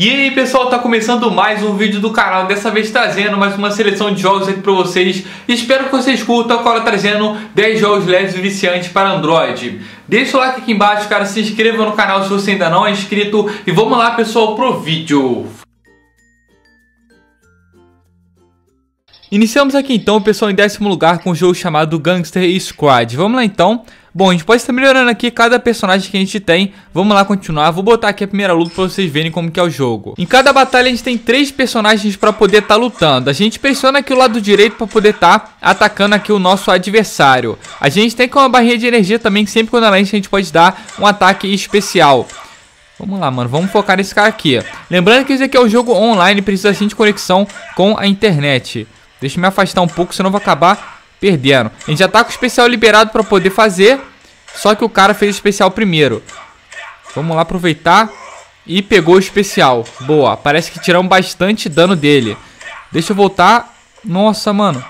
E aí pessoal, tá começando mais um vídeo do canal, dessa vez trazendo mais uma seleção de jogos aqui pra vocês. Espero que vocês curtam, agora trazendo 10 jogos leves e viciantes para Android. Deixa o like aqui embaixo, cara, se inscreva no canal se você ainda não é inscrito. E vamos lá pessoal pro vídeo. Iniciamos aqui então, pessoal, em décimo lugar com um jogo chamado Gangster Squad. Vamos lá então. Bom, a gente pode estar melhorando aqui cada personagem que a gente tem. Vamos lá continuar, vou botar aqui a primeira luta pra vocês verem como que é o jogo. Em cada batalha a gente tem 3 personagens pra poder estar lutando. A gente pressiona aqui o lado direito pra poder estar atacando aqui o nosso adversário. A gente tem com uma barrinha de energia também, que sempre quando ela enche a gente pode dar um ataque especial. Vamos lá, mano, vamos focar nesse cara aqui. Lembrando que isso aqui é um jogo online, precisa sim de conexão com a internet. Deixa eu me afastar um pouco, senão eu vou acabar perdendo. A gente já tá com o especial liberado pra poder fazer. Só que o cara fez o especial primeiro. Vamos lá aproveitar. E pegou o especial. Boa, parece que tiramos bastante dano dele. Deixa eu voltar. Nossa, mano.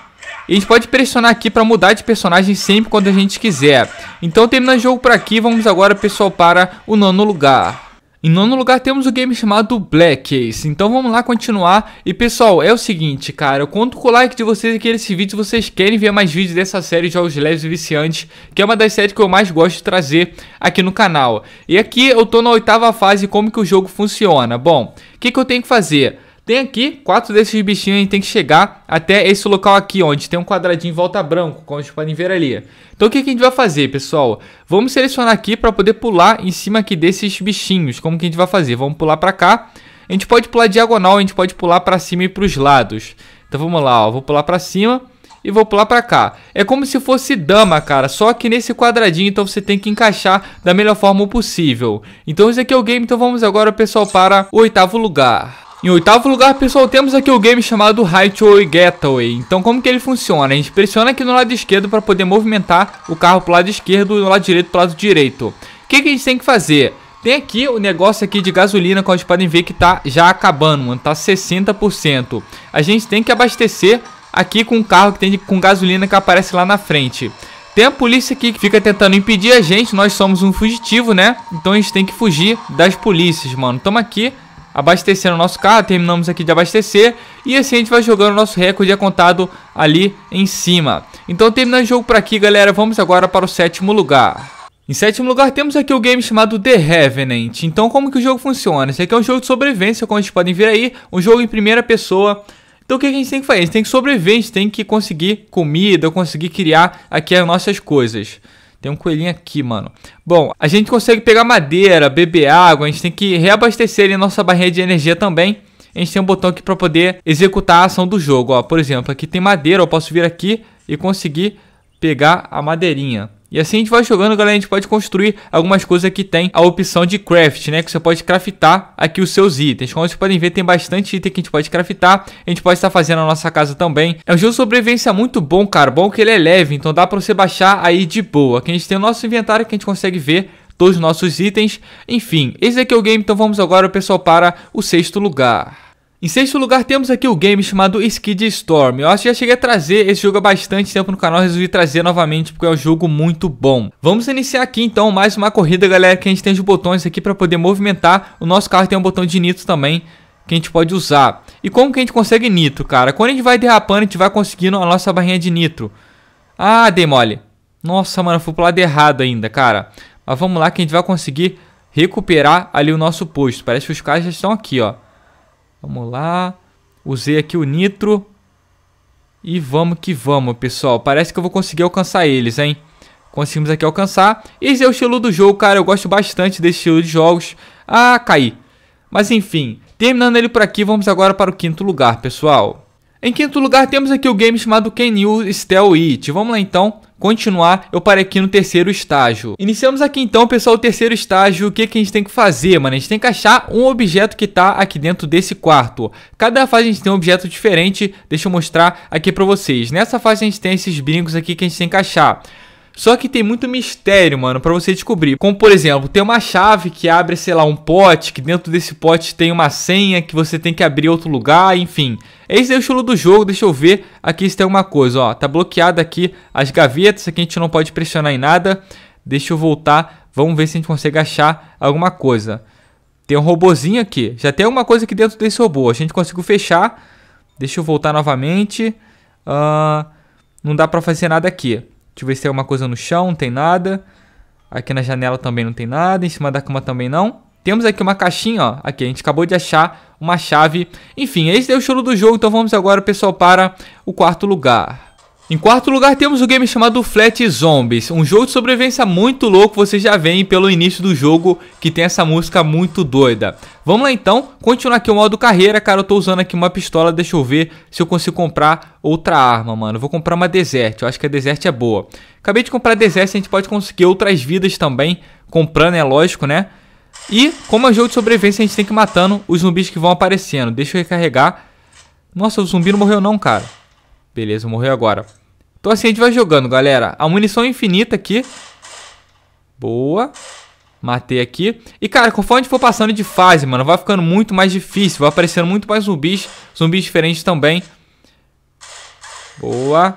E a gente pode pressionar aqui pra mudar de personagem sempre quando a gente quiser. Então terminando o jogo por aqui. Vamos agora, pessoal, para o 9º lugar. Em 9º lugar temos o game chamado Black Ace. Então vamos lá continuar. E pessoal, é o seguinte, cara, eu conto com o like de vocês aqui nesse vídeo. Se vocês querem ver mais vídeos dessa série de jogos leves e viciantes, que é uma das séries que eu mais gosto de trazer aqui no canal. E aqui eu tô na 8ª fase, como que o jogo funciona. Bom, o que eu tenho que fazer? Tem aqui 4 desses bichinhos, a gente tem que chegar até esse local aqui, onde tem um quadradinho em volta branco, como vocês podem ver ali. Então o que a gente vai fazer, pessoal? Vamos selecionar aqui para poder pular em cima aqui desses bichinhos. Como que a gente vai fazer? Vamos pular para cá. A gente pode pular diagonal, a gente pode pular para cima e para os lados. Então vamos lá, ó. Vou pular para cima e vou pular para cá. É como se fosse dama, cara, só que nesse quadradinho, então você tem que encaixar da melhor forma possível. Então esse aqui é o game, então vamos agora, pessoal, para o 8º lugar. Em 8º lugar, pessoal, temos aqui o game chamado Highway Getaway. Então como que ele funciona? A gente pressiona aqui no lado esquerdo para poder movimentar o carro para o lado esquerdo e no lado direito para o lado direito. O que a gente tem que fazer? Tem aqui o negócio aqui de gasolina, como vocês podem ver que tá já acabando, mano, tá 60%. A gente tem que abastecer aqui com o carro que tem com gasolina que aparece lá na frente. Tem a polícia aqui que fica tentando impedir a gente, nós somos um fugitivo, né? Então a gente tem que fugir das polícias, mano. Tamo aqui abastecendo o nosso carro, terminamos aqui de abastecer. E assim a gente vai jogando o nosso recorde, é contado ali em cima. Então terminando o jogo por aqui, galera, vamos agora para o 7º lugar. Em 7º lugar temos aqui o game chamado The Revenant. Então como que o jogo funciona? Esse aqui é um jogo de sobrevivência, como vocês podem ver aí, um jogo em primeira pessoa. Então o que a gente tem que fazer? A gente tem que sobreviver, a gente tem que conseguir comida, conseguir criar aqui as nossas coisas. Tem um coelhinho aqui, mano. Bom, a gente consegue pegar madeira, beber água. A gente tem que reabastecer ali nossa barrinha de energia também. A gente tem um botão aqui pra poder executar a ação do jogo, ó. Por exemplo, aqui tem madeira, eu posso vir aqui e conseguir pegar a madeirinha. E assim a gente vai jogando, galera. A gente pode construir algumas coisas que tem a opção de craft, né? Que você pode craftar aqui os seus itens. Como vocês podem ver, tem bastante item que a gente pode craftar. A gente pode estar fazendo a nossa casa também. É um jogo de sobrevivência muito bom, cara. Bom que ele é leve, então dá pra você baixar aí de boa. Aqui a gente tem o nosso inventário que a gente consegue ver todos os nossos itens. Enfim, esse aqui é o game, então vamos agora, pessoal, para o 6º lugar. Em 6º lugar temos aqui o game chamado Skid Storm. Eu acho que já cheguei a trazer esse jogo há bastante tempo no canal, resolvi trazer novamente porque é um jogo muito bom. Vamos iniciar aqui então mais uma corrida, galera, que a gente tem os botões aqui para poder movimentar. O nosso carro tem um botão de nitro também que a gente pode usar. E como que a gente consegue nitro, cara? Quando a gente vai derrapando, a gente vai conseguindo a nossa barrinha de nitro. Ah, dei mole. Nossa, mano, eu fui pro lado errado ainda, cara. Mas vamos lá que a gente vai conseguir recuperar ali o nosso posto. Parece que os caras já estão aqui, ó. Vamos lá, usei aqui o nitro e vamos que vamos, pessoal. Parece que eu vou conseguir alcançar eles, hein? Conseguimos aqui alcançar. Esse é o estilo do jogo, cara, eu gosto bastante desse estilo de jogos. Ah, caí. Mas enfim, terminando ele por aqui, vamos agora para o 5º lugar, pessoal. Em 5º lugar temos aqui o game chamado Can You Steal It? Vamos lá então continuar, eu parei aqui no 3º estágio. Iniciamos aqui então, pessoal, o 3º estágio. O que a gente tem que fazer, mano? A gente tem que achar um objeto que tá aqui dentro desse quarto. Cada fase a gente tem um objeto diferente. Deixa eu mostrar aqui pra vocês. Nessa fase a gente tem esses brincos aqui que a gente tem que achar. Só que tem muito mistério, mano, pra você descobrir. Como, por exemplo, tem uma chave que abre, sei lá, um pote, que dentro desse pote tem uma senha que você tem que abrir em outro lugar, enfim. Esse é o estilo do jogo, deixa eu ver aqui se tem alguma coisa, ó. Tá bloqueado aqui as gavetas, aqui a gente não pode pressionar em nada. Deixa eu voltar, vamos ver se a gente consegue achar alguma coisa. Tem um robozinho aqui. Já tem alguma coisa aqui dentro desse robô. A gente conseguiu fechar. Deixa eu voltar novamente. Não dá pra fazer nada aqui. Deixa eu ver se tem alguma coisa no chão. Não tem nada. Aqui na janela também não tem nada. Em cima da cama também não. Temos aqui uma caixinha, ó. Aqui, a gente acabou de achar uma chave. Enfim, esse é o estilo do jogo. Então vamos agora, pessoal, para o quarto lugar. Em quarto lugar temos um game chamado Flat Zombies, um jogo de sobrevivência muito louco, vocês já veem pelo início do jogo que tem essa música muito doida. Vamos lá então, continuar aqui o modo carreira, cara, eu tô usando aqui uma pistola, deixa eu ver se eu consigo comprar outra arma, mano. Eu vou comprar uma Desert, eu acho que a Desert é boa. Acabei de comprar a Desert, a gente pode conseguir outras vidas também, comprando, é lógico, né? E como é um jogo de sobrevivência, a gente tem que ir matando os zumbis que vão aparecendo. Deixa eu recarregar. Nossa, o zumbi não morreu não, cara. Beleza, morreu agora. Então assim a gente vai jogando, galera. A munição é infinita aqui. Boa. Matei aqui. E, cara, conforme a gente for passando de fase, mano, vai ficando muito mais difícil. Vai aparecendo muito mais zumbis. Zumbis diferentes também. Boa.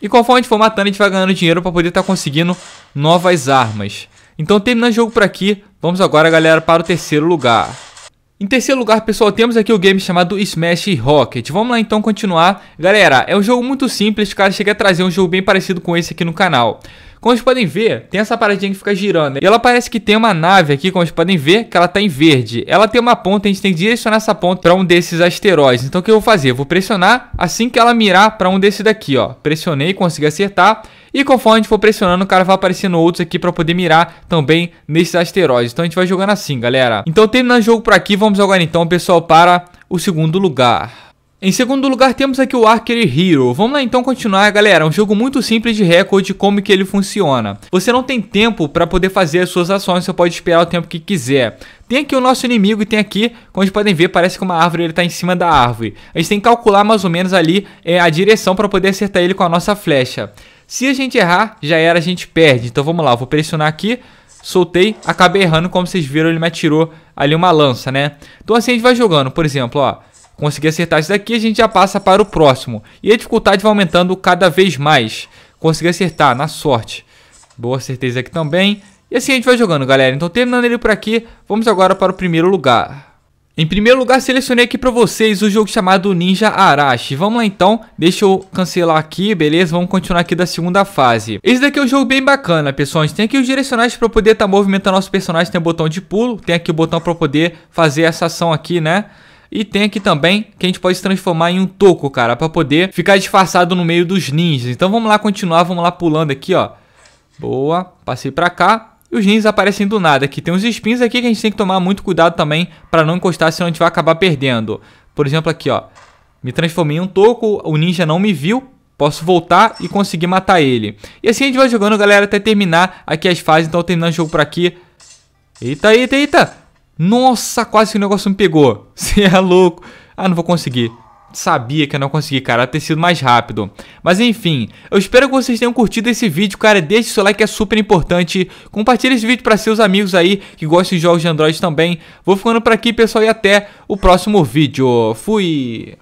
E conforme a gente for matando, a gente vai ganhando dinheiro pra poder estar conseguindo novas armas. Então terminando o jogo por aqui. Vamos agora, galera, para o terceiro lugar. Em terceiro lugar, pessoal, temos aqui o game chamado Smash Rocket. Vamos lá, então, continuar. Galera, é um jogo muito simples, cara. Cheguei a trazer um jogo bem parecido com esse aqui no canal. Como vocês podem ver, tem essa paradinha que fica girando. E ela parece que tem uma nave aqui, como vocês podem ver, que ela tá em verde. Ela tem uma ponta, a gente tem que direcionar essa ponta pra um desses asteroides. Então, o que eu vou fazer? Eu vou pressionar assim que ela mirar pra um desse daqui, ó. Pressionei, consegui acertar. E conforme a gente for pressionando, o cara vai aparecendo outros aqui pra poder mirar também nesses asteroides. Então, a gente vai jogando assim, galera. Então, terminando o jogo por aqui, vamos agora, então, pessoal, para o segundo lugar. Em segundo lugar temos aqui o Archer Hero. Vamos lá então continuar, galera. É um jogo muito simples de recorde, como que ele funciona. Você não tem tempo para poder fazer as suas ações, você pode esperar o tempo que quiser. Tem aqui o nosso inimigo e tem aqui, como vocês podem ver, parece que uma árvore, ele tá em cima da árvore. A gente tem que calcular mais ou menos ali a direção para poder acertar ele com a nossa flecha. Se a gente errar, já era, a gente perde. Então vamos lá, eu vou pressionar aqui. Soltei, acabei errando, como vocês viram, ele me atirou ali uma lança, né? Então assim a gente vai jogando, por exemplo, ó. Consegui acertar isso daqui, a gente já passa para o próximo. E a dificuldade vai aumentando cada vez mais. Consegui acertar, na sorte. Boa, acertei isso aqui também. E assim a gente vai jogando, galera. Então terminando ele por aqui, vamos agora para o primeiro lugar. Em primeiro lugar, selecionei aqui para vocês o jogo chamado Ninja Arashi. Vamos lá então, deixa eu cancelar aqui, beleza? Vamos continuar aqui da segunda fase. Esse daqui é um jogo bem bacana, pessoal. A gente tem aqui os direcionais para poder estar movimentando nosso personagem. Tem o botão de pulo, tem aqui o botão para poder fazer essa ação aqui, né? E tem aqui também que a gente pode se transformar em um toco, cara, pra poder ficar disfarçado no meio dos ninjas. Então vamos lá continuar, vamos lá pulando aqui, ó. Boa, passei pra cá. E os ninjas aparecem do nada aqui. Tem uns espinhos aqui que a gente tem que tomar muito cuidado também pra não encostar, senão a gente vai acabar perdendo. Por exemplo aqui, ó. Me transformei em um toco, o ninja não me viu. Posso voltar e conseguir matar ele. E assim a gente vai jogando, galera, até terminar aqui as fases. Então terminando o jogo por aqui. Eita, eita, eita. Nossa, quase que o negócio me pegou. Você é louco. Ah, não vou conseguir. Sabia que eu não consegui, cara. Deve ter sido mais rápido. Mas enfim, eu espero que vocês tenham curtido esse vídeo, cara. Deixe seu like, é super importante. Compartilhe esse vídeo para seus amigos aí que gostam de jogos de Android também. Vou ficando por aqui, pessoal, e até o próximo vídeo. Fui!